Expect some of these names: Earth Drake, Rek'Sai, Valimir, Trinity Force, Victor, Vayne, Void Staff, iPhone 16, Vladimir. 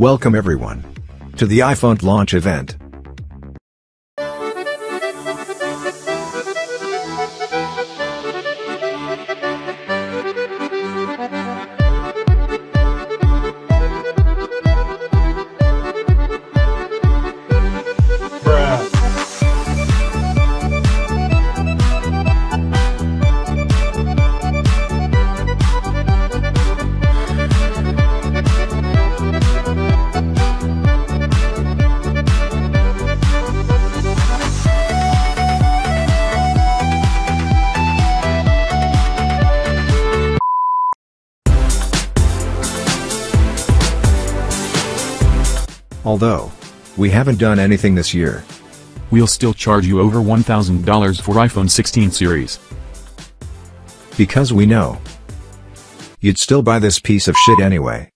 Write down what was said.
Welcome everyone to the iPhone launch event. Although we haven't done anything this year, we'll still charge you over $1,000 for iPhone 16 series. Because we know you'd still buy this piece of shit anyway.